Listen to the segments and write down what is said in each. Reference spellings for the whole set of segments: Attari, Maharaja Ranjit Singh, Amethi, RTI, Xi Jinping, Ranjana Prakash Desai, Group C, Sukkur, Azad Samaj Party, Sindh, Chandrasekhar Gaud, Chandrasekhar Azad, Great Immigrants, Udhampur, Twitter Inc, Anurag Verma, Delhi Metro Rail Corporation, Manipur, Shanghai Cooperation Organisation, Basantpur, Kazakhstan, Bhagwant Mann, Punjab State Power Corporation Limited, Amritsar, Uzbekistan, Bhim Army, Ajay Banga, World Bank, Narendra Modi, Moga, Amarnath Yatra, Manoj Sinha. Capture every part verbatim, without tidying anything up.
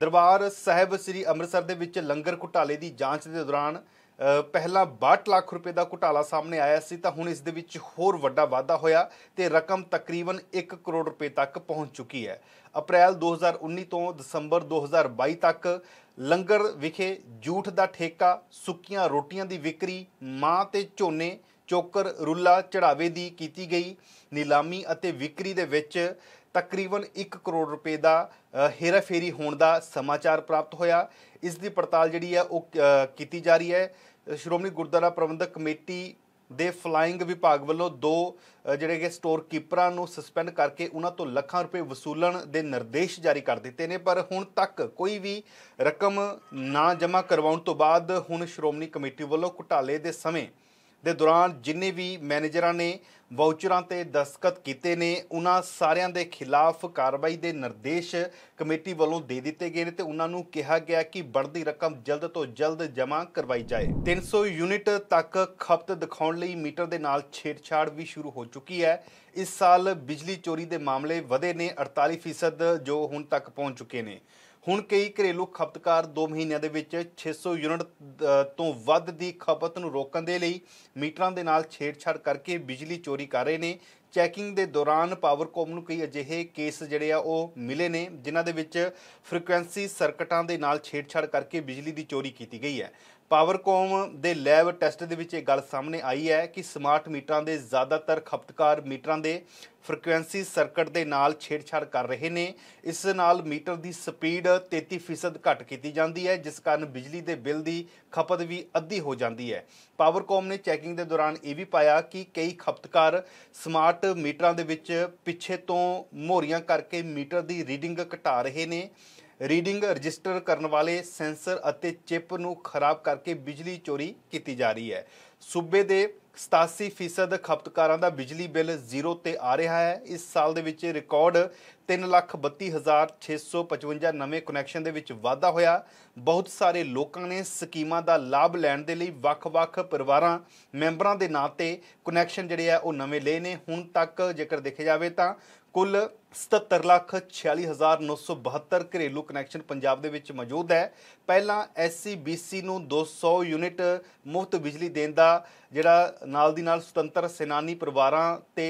ਦਰਬਾਰ ਸਾਹਿਬ ਸ੍ਰੀ ਅੰਮ੍ਰਿਤਸਰ ਦੇ ਵਿੱਚ ਲੰਗਰ ਘੁਟਾਲੇ ਦੀ ਜਾਂਚ ਦੇ ਦੌਰਾਨ ਪਹਿਲਾਂ ਬਾਹਠ ਲੱਖ ਰੁਪਏ ਦਾ ਘੁਟਾਲਾ ਸਾਹਮਣੇ ਆਇਆ ਸੀ ਤਾਂ ਹੁਣ ਇਸ ਦੇ ਵਿੱਚ ਹੋਰ ਵੱਡਾ ਵਾਧਾ ਹੋਇਆ ਤੇ ਰਕਮ ਤਕਰੀਬਨ ਇੱਕ ਕਰੋੜ ਰੁਪਏ ਤੱਕ ਪਹੁੰਚ ਚੁੱਕੀ ਹੈ। ਅਪ੍ਰੈਲ ਦੋ ਹਜ਼ਾਰ ਉੱਨੀ ਤੋਂ ਦਸੰਬਰ ਦੋ ਹਜ਼ਾਰ ਬਾਈ ਤੱਕ ਲੰਗਰ ਵਿਖੇ ਜੂਠ ਦਾ ਠੇਕਾ, ਸੁੱਕੀਆਂ ਰੋਟੀਆਂ ਦੀ ਵਿਕਰੀ, ਮਾਂ ਤੇ ਝੋਨੇ, ਚੋਕਰ, ਰੁੱਲਾ ਚੜਾਵੇ ਦੀ ਕੀਤੀ ਗਈ ਨੀਲਾਮੀ ਅਤੇ ਵਿਕਰੀ ਦੇ ਵਿੱਚ तकरीबन एक करोड़ रुपए का हेरा फेरी होने का समाचार प्राप्त होया। इस दी पड़ताल जिहड़ी है वह की जा रही है। श्रोमणी गुरुद्वारा प्रबंधक कमेटी दे फलाइंग विभाग वालों दो जिहड़े के स्टोर कीपरां नूं सस्पेंड करके उन्हां तों लाखां रुपए वसूलन दे निर्देश जारी कर दिते ने, पर हुण तक कोई भी रकम ना जमा करवाउण तों बाद हुण श्रोमणी कमेटी वालों घुटाले दे समय दे दौरान जिन्ने भी मैनेजर ने वाउचरां ते दस्तखत किते ने उन्हां सारियां दे खिलाफ कार्रवाई दे निर्देश कमेटी वालों दे दिते गए ने। उन्हां नूं कहा गया कि बढ़ती रकम जल्द तो जल्द जमा करवाई जाए। तीन सौ यूनिट तक खपत दिखाउण लई मीटर दे नाल छेड़छाड़ भी शुरू हो चुकी है। इस साल बिजली चोरी दे मामले वधे ने अड़ताली फीसद जो हुण तक पहुँच चुके ने। ਹੁਣ कई घरेलू खपतकार दो महीनों के छे सौ यूनिट तो ਵੱਧ ਦੀ खपत ਨੂੰ ਰੋਕਣ ਦੇ ਲਈ ਮੀਟਰਾਂ ਦੇ ਨਾਲ ਛੇੜਛਾੜ करके बिजली चोरी कर रहे हैं। चैकिंग के दौरान पावरकॉम ਨੂੰ कई ਅਜਿਹੇ केस ਜਿਹੜੇ ਆ ਉਹ मिले ने ਜਿਨ੍ਹਾਂ ਦੇ ਵਿੱਚ फ्रीकुएंसी ਸਰਕਟਾਂ ਦੇ ਨਾਲ छेड़छाड़ करके बिजली की चोरी की गई है। पावरकॉम के लैब टैसट के ਵਿੱਚ ਇਹ ਗੱਲ सामने आई है कि स्मार्ट मीटरों के ज़्यादातर खपतकार मीटरों के फ्रीकुएंसी सर्कट के नाल छेड़छाड़ कर रहे हैं। इस नाल मीटर की स्पीड तेती फीसद घट की जाती है, जिस कारण बिजली के बिल की खपत भी अद्धी हो जाती है। पावरकॉम ने चैकिंग के दौरान ये भी पाया कि कई खपतकार स्मार्ट मीटरों के विच पिछे तो मोहरियां करके मीटर की रीडिंग घटा रहे हैं। रीडिंग रजिस्टर करने वाले सेंसर और चिप को खराब करके बिजली चोरी की जा रही है। सूबे के सतासी फीसद खपतकारों का बिजली बिल जीरो ते आ रहा है। इस साल दे विच रिकॉर्ड तीन लख बत्ती हज़ार छे सौ पचवंजा नवे कनैक्शन दे विच वाधा होया। बहुत सारे लोगों ने स्कीमां दा लाभ लैण दे लई वख-वख परिवारां मैंबरां दे नां ते कनैक्शन जिहड़े आ ओह नवे ले ने। हुण तक जेकर देखे जावे तां कुल सतहत्तर लख छियाली हज़ार नौ सौ बहत्तर घरेलू कनैक्शन पंजाब दे विच मौजूद है। पहला एस सी बी सी नूं दो सौ यूनिट मुफ्त बिजली देण दा जिहड़ा नाल दी नाल सुतंत्र सेनानी परिवारां ते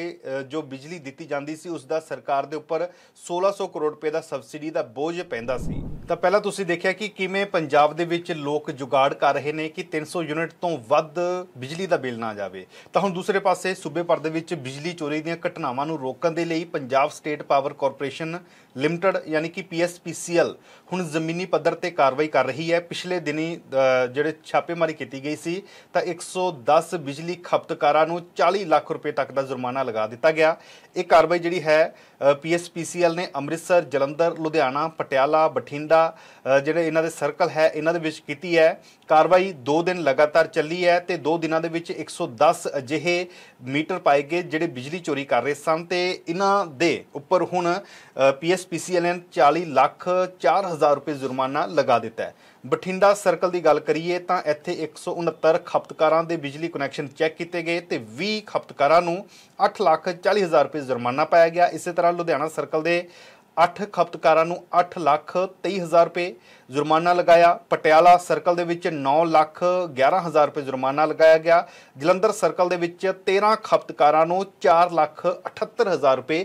जो बिजली दित्ती जांदी सी उस दा सरकार दे उप्पर सोलह सौ करोड़ रुपए दा सबसिडी दा बोझ पैंदा सी। तां पहला तुसीं देखिया कि किवें पंजाब दे विच लोक जुगाड़ कर रहे ने कि तीन सौ यूनिट तों वध बिजली दा बिल ना जावे। तां हुण दूसरे पासे सूबे भर दे विच बिजली चोरी दीआं घटनावां नूं रोकण दे लई Punjab state power corporation limited यानी कि P S P C L हुण जमीनी पद्धर पर कार्रवाई कर रही है। पिछले दिन जिहड़े छापेमारी की गई सी तां एक सौ दस बिजली खपतकारां नूं चाली लाख रुपए तक का जुर्माना लगा दिता गया। ये कार्रवाई जिहड़ी है P S P C L ने अमृतसर, जलंधर, लुधियाना, पटियाला, बठिंडा जिहड़े इन्हां दे सर्कल है इन्हां दे विच कीती है। कार्रवाई दो दिन लगातार चली है तो दो दिनों दे विच एक सौ दस अजिहे मीटर पाए गए जिहड़े बिजली चोरी कर रहे सन ते इन्हां दे उपर हुण P S P C L ने चाली लाख चार हज़ार रुपये जुर्माना लगा दिता है। बठिंडा सर्कल की गल करिए तां इत्थे एक सौ उनहत्तर खपतकारां दे बिजली कनैक्शन चैक किए गए तो बीस खपतकारां नूं अठ लाख चाली हज़ार रुपये जुर्माना पाया गया। इस तरह लुधियाना सर्कल के अठ खपतकारां नूं अठ लाख तेई हज़ार रुपये जुर्माना लगाया। पटियाला सर्कल के नौ लाख ग्यारह हज़ार रुपये जुर्माना लगाया गया। जलंधर सर्कल के तेरह खपतकारों चार लाख अठहत्तर हज़ार रुपये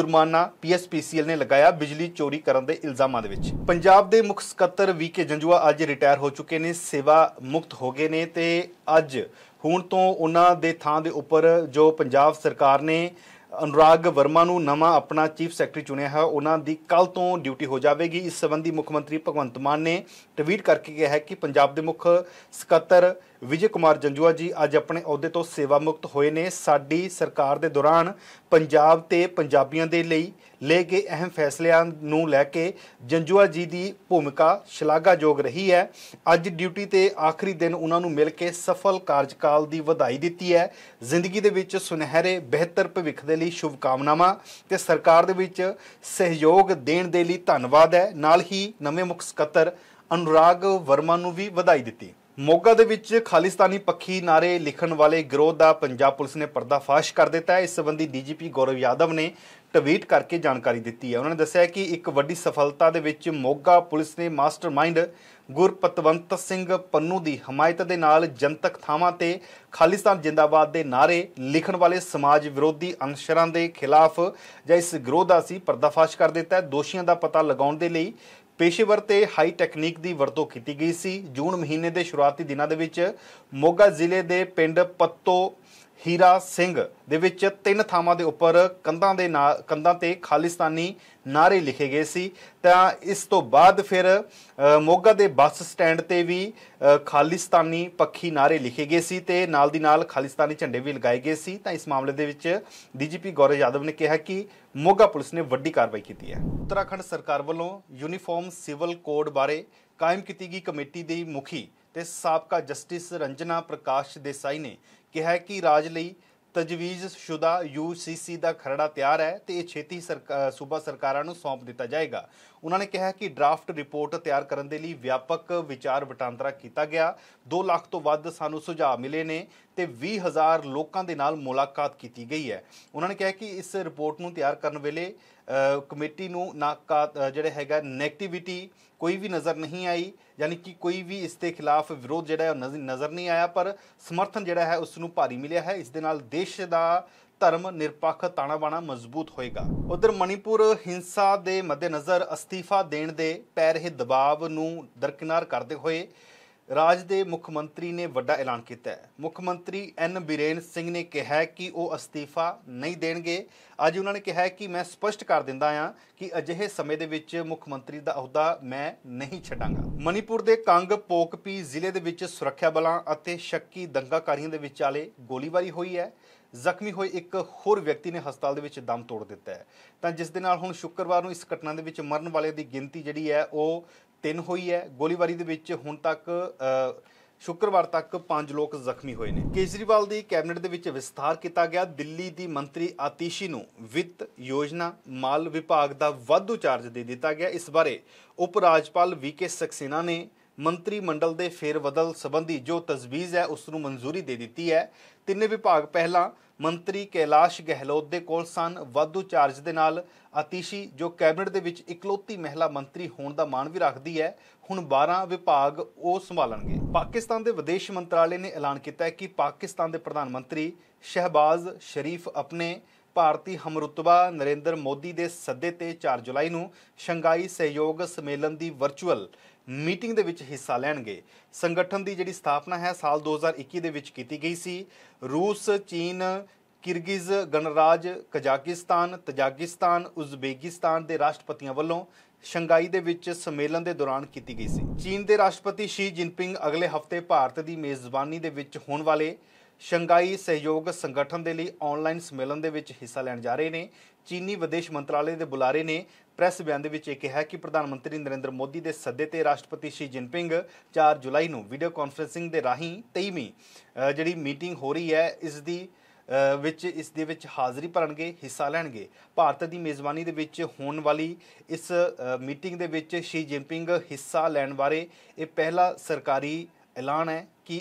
जुर्माना P S P C L ने लगाया बिजली चोरी करने के इल्ज़ाम। पंजाब के मुख सकत्तर वी के जंजुआ अज रिटायर हो चुके हैं, सेवा मुक्त हो गए हैं तो अज हुण तो उन्होंने दे थां दे उपर जो पंजाब सरकार ने अनुराग वर्मा नूं नवा अपना चीफ सैकटरी चुनिया है उन्हां दी कल तो ड्यूटी हो जाएगी। इस संबंधी मुख्यमंत्री भगवंत मान ने ट्वीट करके कहा है कि पंजाब दे मुख सकत्तर विजय कुमार जंजुआ जी अज अपने अहुदे तो सेवा मुक्त होए ने। साडी सरकार दे दौरान पंजाब ते पंजाबियां दे लई लए गए अहम फैसलियां नूं लैके जंजुआ जी दी भूमिका शलाघायोग रही है। अज ड्यूटी ते आखिरी दिन उन्हां नूं मिल के सफल कार्यकाल दी वधाई दित्ती है। जिंदगी दे विच सुनहरे बेहतर भविख दे लई शुभकामनावां ते सरकार दे विच सहयोग देण दे लई धन्नवाद है। नाल ही नवे मुख सकत्तर अनुराग वर्मा नूं भी वधाई दित्ती। मोगा दे विच खालिस्तानी पक्षी नारे लिखण वाले गिरोह का पंजाब पुलिस ने पर्दाफाश कर दिता है। इस संबंधी D G P Gaurav Yadav ने ਟਵੀਟ करके जानकारी ਦਿੱਤੀ है। उन्होंने ਦੱਸਿਆ कि एक ਵੱਡੀ सफलता ਦੇ ਵਿੱਚ ਮੋਗਾ ਪੁਲਿਸ ਨੇ ਮਾਸਟਰਮਾਈਂਡ ਗੁਰਪਤਵੰਤ ਸਿੰਘ ਪੰਨੂ ਦੀ ਹਮਾਇਤ ਦੇ ਨਾਲ ਜਨਤਕ ਥਾਵਾਂ ਤੇ ਖਾਲਿਸਤਾਨ ਜਿੰਦਾਬਾਦ ਦੇ ਨਾਰੇ ਲਿਖਣ ਵਾਲੇ ਸਮਾਜ ਵਿਰੋਧੀ ਅਨਸਰਾਂ ਦੇ ਖਿਲਾਫ ਜਾਂ ਇਸ ਵਿਰੋਧ ਦਾ ਸੀ ਪਰਦਾਫਾਸ਼ ਕਰ ਦਿੱਤਾ। ਦੋਸ਼ੀਆਂ ਦਾ ਪਤਾ ਲਗਾਉਣ ਦੇ ਲਈ पेशेवर ते हाई टैक्नीक की वरतों की गई सी। जून महीने के शुरुआती दिनों के विच मोगा जिले के पिंड पत्तो हीरा सिंह दे विच तीन थावां दे उपर कंधां दे ना कंधां ते खालिस्तानी नारे लिखे गए सी। तां इस तो बाद फिर मोगा दे बस स्टैंड ते भी खालिस्तानी पक्षी नारे लिखे गए सी ते नाल दी नाल खालिस्तानी झंडे भी लगाए गए सी। तां इस मामले दे विच डीजीपी गौरव यादव ने कहा कि मोगा पुलिस ने वड्डी कार्रवाई की है। उत्तराखंड सरकार वालों यूनीफॉर्म सिविल कोड बारे कायम की गई कमेटी के मुखी ते साबका जस्टिस रंजना प्रकाश देसाई ने कहा है कि राज लई तजवीज़शुदा यू सी सी का खरड़ा तैयार है तो यह छेती सरकार सूबा सरकारों को सौंप दिता जाएगा। उन्होंने कहा कि ड्राफ्ट रिपोर्ट तैयार करने के लिए व्यापक विचार वटांदरा किया गया। दो लाख तो वध सानू सुझाव मिले ने ते बीस हज़ार लोगों के नाल मुलाकात की गई है। उन्होंने कहा कि इस रिपोर्ट को तैयार करने वेले कमेटी नू ना का जिहड़ा हैगा नैगेटिविटी कोई भी नज़र नहीं आई, यानी कि कोई भी इसके खिलाफ विरोध जिहड़ा नज़र नहीं आया, पर समर्थन जिहड़ा है उसनू भारी मिलिया है। इस दे नाल देश दा धर्म निरपक्ष ताना बाना मजबूत होएगा। उधर मणिपुर हिंसा के मद्देनज़र अस्तीफा देने दे पै रहे दबाव नू दरकिनार करते हुए राज दे मुख्यमंत्री ने वड्डा ऐलान किया है। मुख्यमंत्री एन बिरेन सिंह ने कहा कि वो अस्तीफा नहीं देंगे। अज उन्होंने कहा कि मैं स्पष्ट कर दिंदा हाँ कि अजिहे समय दे विच मुख्यमंत्री दा अहुदा मैं नहीं छड्डांगा। मणिपुर के कांगपोकपी जिले दे विच सुरक्षा बलों अते शक्की दंगाकारियों के विचाले गोलीबारी हुई है। ਜ਼ਖਮੀ ਹੋਏ एक होर व्यक्ति ने ਹਸਪਤਾਲ ਦੇ ਵਿੱਚ दम ਤੋੜ ਦਿੱਤਾ ਹੈ। ਤਾਂ ਜਿਸ ਦੇ ਨਾਲ ਹੁਣ ਸ਼ੁੱਕਰਵਾਰ ਨੂੰ ਇਸ ਘਟਨਾ ਦੇ ਵਿੱਚ ਮਰਨ ਵਾਲੇ ਦੀ ਗਿਣਤੀ ਜਿਹੜੀ ਹੈ ਉਹ ਤਿੰਨ ਹੋਈ ਹੈ। ਗੋਲੀਬਾਰੀ ਦੇ ਵਿੱਚ ਹੁਣ ਤੱਕ ਸ਼ੁੱਕਰਵਾਰ ਤੱਕ ਪੰਜ ਲੋਕ ਜ਼ਖਮੀ ਹੋਏ ਨੇ। ਕੇਜਰੀਵਾਲ ਦੀ ਕੈਬਨਿਟ ਦੇ ਵਿੱਚ ਵਿਸਥਾਰ ਕੀਤਾ ਗਿਆ। ਦਿੱਲੀ ਦੀ ਮੰਤਰੀ ਆਤਿਸ਼ੀ ਨੂੰ ਵਿੱਤ ਯੋਜਨਾ ਮਾਲ ਵਿਭਾਗ ਦਾ ਵਾਧੂ ਚਾਰਜ ਦੇ ਦਿੱਤਾ ਗਿਆ। ਇਸ ਬਾਰੇ ਉਪ ਰਾਜਪਾਲ ਵੀ ਕੇ ਸਕਸੇਨਾ ਨੇ ਮੰਤਰੀਮੰਡਲ ਦੇ ਫੇਰਬਦਲ ਸੰਬੰਧੀ जो तजवीज़ है उसनू मंजूरी दे दी है। ਤਿੰਨੇ ਵਿਭਾਗ ਪਹਿਲਾਂ ਮੰਤਰੀ ਕੈਲਾਸ਼ ਗਹਿਲੋਤ ਦੇ ਕੋਲ ਸਨ। ਵਾਧੂ ਚਾਰਜ ਦੇ ਨਾਲ ਆਤਿਸ਼ੀ जो ਕੈਬਨਿਟ ਦੇ ਵਿੱਚ ਇਕਲੌਤੀ ਮਹਿਲਾ ਮੰਤਰੀ ਹੋਣ ਦਾ ਮਾਣ ਵੀ ਰੱਖਦੀ ਹੈ, ਹੁਣ ਬਾਰਾਂ ਵਿਭਾਗ ਉਹ ਸੰਭਾਲਣਗੇ। ਪਾਕਿਸਤਾਨ ਦੇ ਵਿਦੇਸ਼ ਮੰਤਰਾਲੇ ਨੇ ਐਲਾਨ ਕੀਤਾ ਕਿ ਪਾਕਿਸਤਾਨ ਦੇ ਪ੍ਰਧਾਨ ਮੰਤਰੀ ਸ਼ਹਿਬਾਜ਼ ਸ਼ਰੀਫ अपने भारती हमरुतबा नरेंद्र मोदी के सदे ते चार जुलाई को शंघाई सहयोग सम्मेलन की वर्चुअल मीटिंग दे विच हिस्सा लैणगे। संगठन की जिहड़ी स्थापना है साल दो हज़ार इक्की दे विच कीती गई सी। रूस, चीन, किर्गिज गणराज, कजाकिस्तान, तजाकिस्तान, उजबेकिस्तान के राष्ट्रपतियों वालों शंघाई दे विच सम्मेलन के दौरान की गई सी। चीन के राष्ट्रपति शी जिनपिंग अगले हफ्ते भारत की मेज़बानी दे विच होण वाले शंघाई सहयोग संगठन के लिए ऑनलाइन सम्मेलन के हिस्सा लैन जा रहे हैं। चीनी विदेश मंत्रालय के बुलारे ने प्रेस बयान में यह कहा कि प्रधानमंत्री नरेंद्र मोदी के सदे ते राष्ट्रपति शी जिनपिंग चार जुलाई को वीडियो कॉन्फ्रेंसिंग के राही तेईवीं जिहड़ी मीटिंग हो रही है इसकी विच इस दे विच हाज़री भरनगे, हिस्सा लैणगे। भारत की मेज़बानी दे विच होण वाली इस मीटिंग दे विच शी जिनपिंग हिस्सा लैण बारे ये पहला सरकारी ऐलान है कि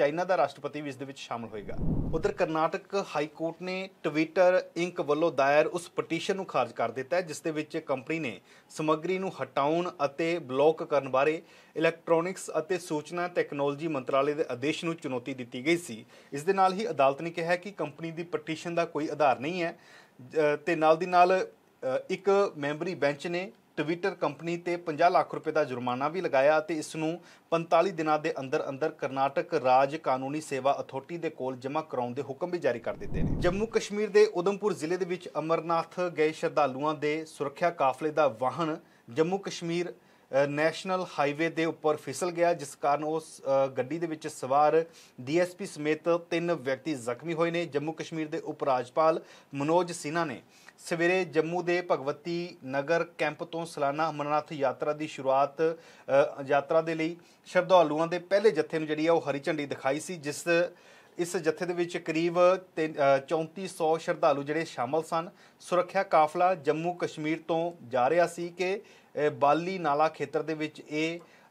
चाइना का राष्ट्रपति भी इस दे विच शामिल होएगा। उधर कर्नाटक हाई कोर्ट ने ट्विटर इंक वालों दायर उस पटीशन को खारिज कर दिता है जिस दे विच कंपनी ने समग्री नूं हटाउण अते ब्लॉक करन बारे इलैक्ट्रॉनिक्स अते सूचना टैक्नोलॉजी मंत्रालय के आदेश को चुनौती दी गई सी। इस दे नाल ही अदालत ने कहा कि कंपनी की पटीशन का कोई आधार नहीं है ते नाल दी नाल एक मैंबरी बेंच ने ट्विटर कंपनी ते पचास लाख रुपए का जुर्माना भी लगाया। इसनूं पैंतालीस दिनों के अंदर अंदर कर्नाटक राज कानूनी सेवा अथॉरिटी के कोल जमा कराने के हुक्म भी जारी कर दिते ने। जम्मू कश्मीर के उधमपुर जिले के विच अमरनाथ गए श्रद्धालुओं के सुरक्षा काफले का वाहन जम्मू कश्मीर नैशनल हाईवे के उपर फिसल गया, जिस कारण उस गड्डी दे विच सवार डी एस पी समेत तीन व्यक्ति जख्मी होए ने। जम्मू कश्मीर के उप राजपाल मनोज सिन्हा ने सवेरे जम्मू के भगवती नगर कैंप तो सालाना अमरनाथ यात्रा की शुरुआत यात्रा के लिए श्रद्धालुओं के पहले जत्थे नूं जिहड़ी आ हरी झंडी दिखाई सी। जिस इस जत्थे दे विच करीब चौंती सौ श्रद्धालु जिहड़े शामिल सन। सुरक्षा काफला जम्मू कश्मीर तो जा रहा सी कि बाली नाला खेतर दे विच ए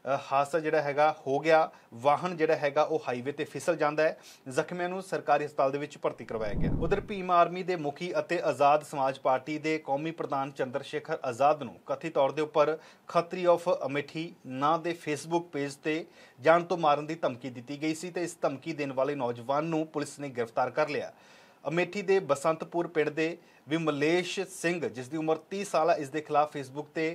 हादसा जिहड़ा हैगा हो गया। वाहन जिहड़ा हैगा वो हाईवे ते फिसल जांदा है। जख्मियां नूं सरकारी हस्पताल दे विच भर्ती करवाया गया। उधर भीम आर्मी दे मुखी अते आज़ाद समाज पार्टी दे कौमी प्रधान चंद्रशेखर आज़ाद नूं कथित तौर दे उपर खतरी ऑफ अमेठी नां दे फेसबुक पेज ते जान तो मारन दी धमकी दित्ती गई सी ते इस धमकी देण वाले नौजवान नूं पुलिस ने गिरफ्तार कर लिया। अमेठी दे बसंतपुर पिंड दे विमलेश सिंह जिस दी उमर तीस साल इस दे खिलाफ फेसबुक ते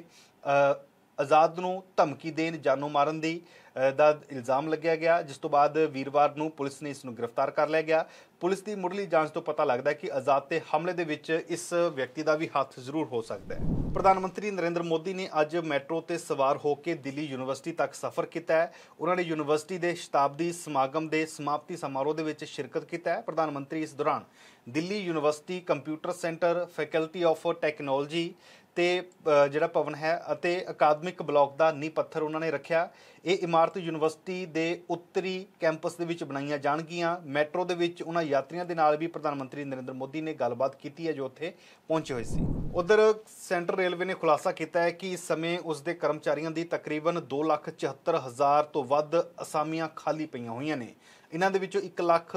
आज़ाद नूं धमकी देण जानो मारन दी दा इल्ज़ाम लग्या गया, जिस तो बाद वीरवार नूं पुलिस ने इसनूं गिरफ्तार कर लिया गया। पुलिस की मुढ़ली जांच तो पता लगता है कि आज़ाद ते हमले दे विच इस व्यक्ति का भी हथ जरूर हो सकता है। प्रधानमंत्री नरेंद्र मोदी ने अज मैट्रो ते सवार होकर दिल्ली यूनीवर्सिटी तक सफर किया है। उन्होंने यूनीवर्सिटी के शताब्दी समागम के समाप्ति समारोह के शिरकत की है। प्रधानमंत्री इस दौरान Delhi university computer centre faculty of technology ते जिहड़ा भवन है अते अकादमिक ब्लॉक का नींह पत्थर उन्होंने रखा। ये इमारत यूनीवर्सिटी के उत्तरी कैंपस के बनाई जाएगी। मैट्रो के उन्होंने यात्रियों के नाल भी प्रधानमंत्री नरेंद्र मोदी ने गलबात की है जो उत्थे पहुंचे हुए सी। उधर सेंट्रल रेलवे ने खुलासा किया है कि इस समय उसके कर्मचारियों की तकरीबन दो लाख चौहत्तर हज़ार तो वध असामियां खाली पई हुई ने। इन्हां दे विचों एक लाख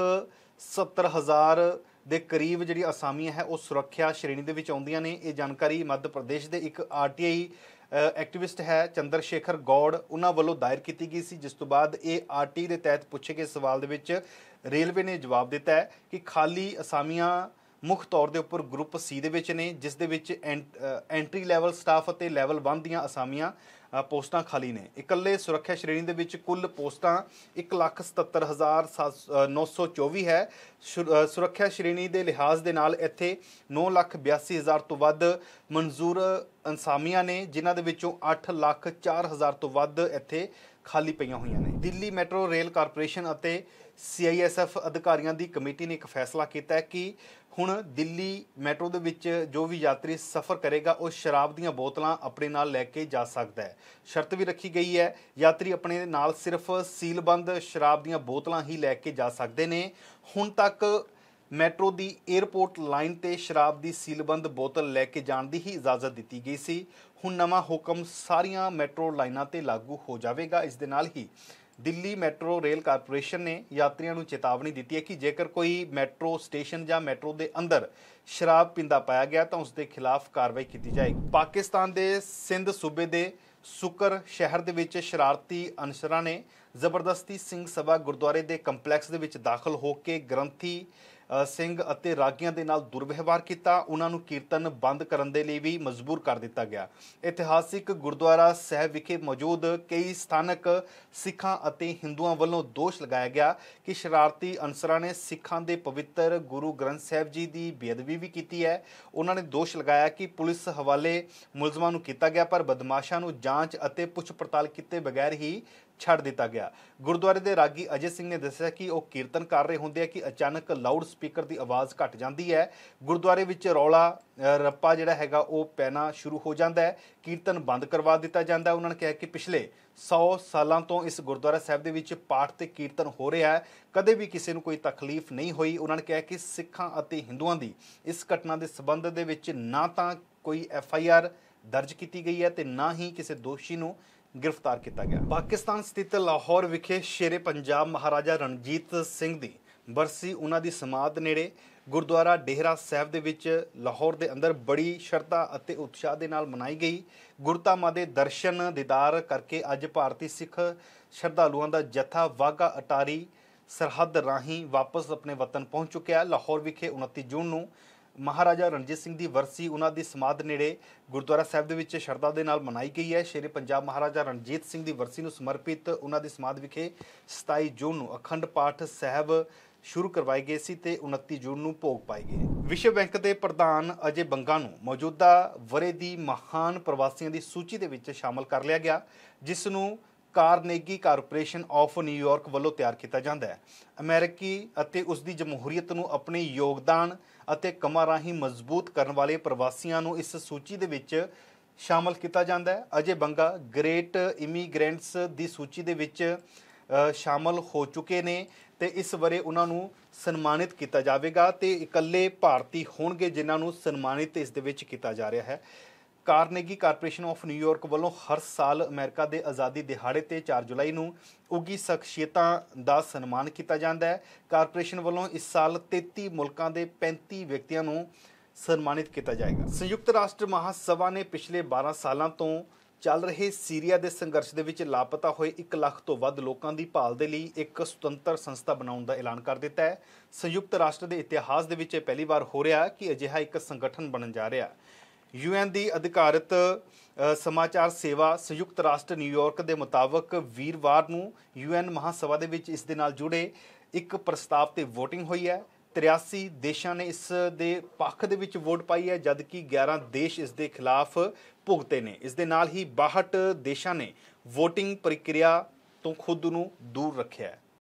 सत्तर हज़ार दे करीब जिहड़ी असामियां है वो सुरक्षा श्रेणी दे विच आउंदियां ने। ये जानकारी मध्य प्रदेश के एक आर टी आई एक्टिविस्ट है चंद्रशेखर गौड़ उन्हां वालों दायर की गई सी, जिस तो बाद ये आर टी आई के तहत पूछे गए सवाल दे विच रेलवे ने जवाब दिता है कि खाली असामियां मुख्य तौर के उपर ग्रुप सी दे विच ने, जिस दे विच एंट एंट्री लैवल स्टाफ अते लैवल वन दीआं असामियां पोस्टां खाली ने। इकल्ले सुरक्षा श्रेणी दे विच कुल पोस्टां एक लाख सतहत्तर हज़ार सात नौ सौ चौबी है। सुरक्षा श्रेणी के लिहाज के नाल इत्थे नौ लाख बयासी हज़ार तो वध मंजूर असामियां ने, जिन्हां दे विचों अठ लाख चार हज़ार तो वध इत्थे खाली पईयां होईयां ने। दिल्ली मैट्रो रेल कारपोरेशन अते सी आई एस एफ अधिकारियों की कमेटी ने एक फैसला किया है कि हुण दिल्ली मैट्रो दे विच जो भी यात्री सफ़र करेगा वो शराब दीयां बोतलां अपने नाल लैके जा सकता है। शर्त भी रखी गई है यात्री अपने नाल सिर्फ सीलबंद शराब दीयां बोतलां ही लैके जा सकते ने। हुण तक मैट्रो की एयरपोर्ट लाइन ते शराब की सीलबंद बोतल लैके जाने की ही इजाजत दी गई सी। हुण नवा हुक्म सारिया मैट्रो लाइनां ते लागू हो जाएगा। इस दे नाल ही दिल्ली मैट्रो रेल कारपोरेशन ने यात्रियों को चेतावनी दी है कि जेकर कोई मैट्रो स्टेशन या मैट्रो के अंदर शराब पींदा पाया गया तो उसके खिलाफ कार्रवाई की जाएगी। पाकिस्तान के सिंध सूबे के सुकर शहर दे विच शरारती अनसरां ने जबरदस्ती सिंह सभा गुरुद्वारे के कंपलैक्स के दाखिल होकर ग्रंथी सिंह अते रागियां दे नाल दुर्व्यवहार किया। उन्हां नूं कीर्तन बंद करन दे लई भी मजबूर कर दिता गया। इतिहासिक गुरुद्वारा साहिब विखे मौजूद कई स्थानक सिखां अते हिंदुआं वल्लों दोष लगाया गया कि शरारती अनसरां ने सिखां दे पवित्र गुरु ग्रंथ साहिब जी की बेअदबी भी की है। उन्होंने दोष लगाया कि पुलिस हवाले मुलजमां नूं किया गया पर बदमाशां नूं जांच अते पुछ पड़ताल किए बगैर ही छड़ दिता गया। गुरुद्वारे के रागी अजय सिंह ने दस्या कि वह कीर्तन कर रहे होंदे कि अचानक लाउड स्पीकर की आवाज़ घट जाती है। गुरुद्वारे विच रौला रप्पा जिहड़ा हैगा वो पैना शुरू हो जाता है। कीर्तन बंद करवा दिता जाता है। उन्होंने कहा कि पिछले सौ सालों तो इस गुरुद्वारा साहब दे विच पाठ ते कीर्तन हो रहा है, कदे भी किसी को कोई तकलीफ नहीं हुई। उन्होंने कहा कि सिखां अते हिंदुआं की इस घटना के संबंध दे विच ना तां कोई एफ आई आर दर्ज की गई है तो ना ही किसी दोषी नूं गिरफ्तार किया गया। पाकिस्तान स्थित लाहौर विखे शेरे पंजाब महाराजा रणजीत सिंह की बरसी उन्हां दी समाध नेड़े गुरुद्वारा डेहरा साहिब दे विच लाहौर के अंदर बड़ी श्रद्धा अते उत्साह दे नाल मनाई गई। गुरुधामां दे दर्शन दीदार करके अज भारतीय सिख श्रद्धालुओं का जत्था वाघा अटारी सरहद राही वापस अपने वतन पहुँच चुकिया। लाहौर विखे उनतीस जून नूं महाराजा रणजीत सिंह की वरसी उन्हां दी समाध नेड़े गुरुद्वारा साहिब दे विच श्रद्धा दे नाल मनाई गई है। शेरे पंजाब महाराजा रणजीत सिंह की वरसी नूं समर्पित उन्हां दी समाध विखे सताई जून नूं अखंड पाठ साहिब शुरू करवाए गए सी ते उनतीस जून नूं भोग पाए गए। विश्व बैंक के प्रधान अजय बंगा नूं मौजूदा वरे की महान प्रवासियों की सूची दे विच शामिल कर लिया गया, जिस नूं कार्नेगी कारपोरेशन ऑफ न्यूयॉर्क वालों तैयार किया जाता है। अमेरिकी अते उसकी जमहूरीयत नूं अपने योगदान अते कमां राही मजबूत करने वाले प्रवासियों नूं इस सूची दे विच शामिल किया जाता है। अजय बंगा ग्रेट इमीग्रेंट्स की सूची दे विच शामिल हो चुके ने ते इस बारे उन्हां नूं सन्मानित किया जाएगा। तो इकल्ले भारती होणगे जिन्हां नूं सन्मानित इस दे विच किया जा रहा है। ਕਾਰਨੇਗੀ ਕਾਰਪੋਰੇਸ਼ਨ ਆਫ ਨਿਊਯਾਰਕ ਵੱਲੋਂ ਹਰ ਸਾਲ ਅਮਰੀਕਾ ਦੇ ਆਜ਼ਾਦੀ ਦਿਹਾੜੇ ਤੇ ਚਾਰ ਜੁਲਾਈ ਨੂੰ ਉਗੀ ਸ਼ਖਸੀਅਤਾਂ ਦਾ ਸਨਮਾਨ ਕੀਤਾ ਜਾਂਦਾ ਹੈ। ਕਾਰਪੋਰੇਸ਼ਨ ਵੱਲੋਂ ਇਸ ਸਾਲ ਤੇਤੀ ਮੁਲਕਾਂ ਦੇ ਪੈਂਤੀ ਵਿਅਕਤੀਆਂ ਨੂੰ ਸਨਮਾਨਿਤ ਕੀਤਾ ਜਾਏਗਾ। ਸੰਯੁਕਤ ਰਾਸ਼ਟਰ ਮਹਾਸਭਾ ਨੇ ਪਿਛਲੇ ਬਾਰਾਂ ਸਾਲਾਂ ਤੋਂ ਚੱਲ ਰਹੇ ਸੀਰੀਆ ਦੇ ਸੰਘਰਸ਼ ਦੇ ਵਿੱਚ ਲਾਪਤਾ ਹੋਏ ਇੱਕ ਲੱਖ ਤੋਂ ਵੱਧ ਲੋਕਾਂ ਦੀ ਭਾਲ ਦੇ ਲਈ ਇੱਕ ਸੁਤੰਤਰ ਸੰਸਥਾ ਬਣਾਉਣ ਦਾ ਐਲਾਨ ਕਰ ਦਿੱਤਾ ਹੈ। ਸੰਯੁਕਤ ਰਾਸ਼ਟਰ ਦੇ ਇਤਿਹਾਸ ਦੇ ਵਿੱਚ ਇਹ ਪਹਿਲੀ ਵਾਰ ਹੋ ਰਿਹਾ ਕਿ ਅਜਿਹਾ ਇੱਕ ਸੰਗਠਨ ਬਣਨ ਜਾ ਰਿਹਾ। ਯੂ ਐਨ ਦੀ ਅਧਿਕਾਰਤ ਸਮਾਚਾਰ ਸੇਵਾ ਸੰਯੁਕਤ ਰਾਸ਼ਟਰ ਨਿਊਯਾਰਕ ਦੇ ਮੁਤਾਬਕ ਵੀਰਵਾਰ ਨੂੰ ਯੂ ਐਨ ਮਹਾਸਭਾ ਦੇ ਵਿੱਚ ਇਸ ਦੇ ਨਾਲ ਜੁੜੇ ਇੱਕ ਪ੍ਰਸਤਾਵ ਤੇ ਵੋਟਿੰਗ ਹੋਈ ਹੈ। ਤ੍ਰਿਆਸੀ ਦੇਸ਼ਾਂ ਨੇ ਇਸ ਦੇ ਪੱਖ ਦੇ ਵਿੱਚ ਵੋਟ ਪਾਈ ਹੈ, ਜਦਕਿ ਗਿਆਰਾਂ ਦੇਸ਼ ਇਸ ਦੇ ਖਿਲਾਫ ਭੁਗਤੇ ਨੇ। ਇਸ ਦੇ ਨਾਲ ਹੀ ਬਾਹਠ ਦੇਸ਼ਾਂ ਨੇ ਵੋਟਿੰਗ ਪ੍ਰਕਿਰਿਆ ਤੋਂ ਖੁਦ ਨੂੰ ਦੂਰ ਰੱਖਿਆ ਹੈ।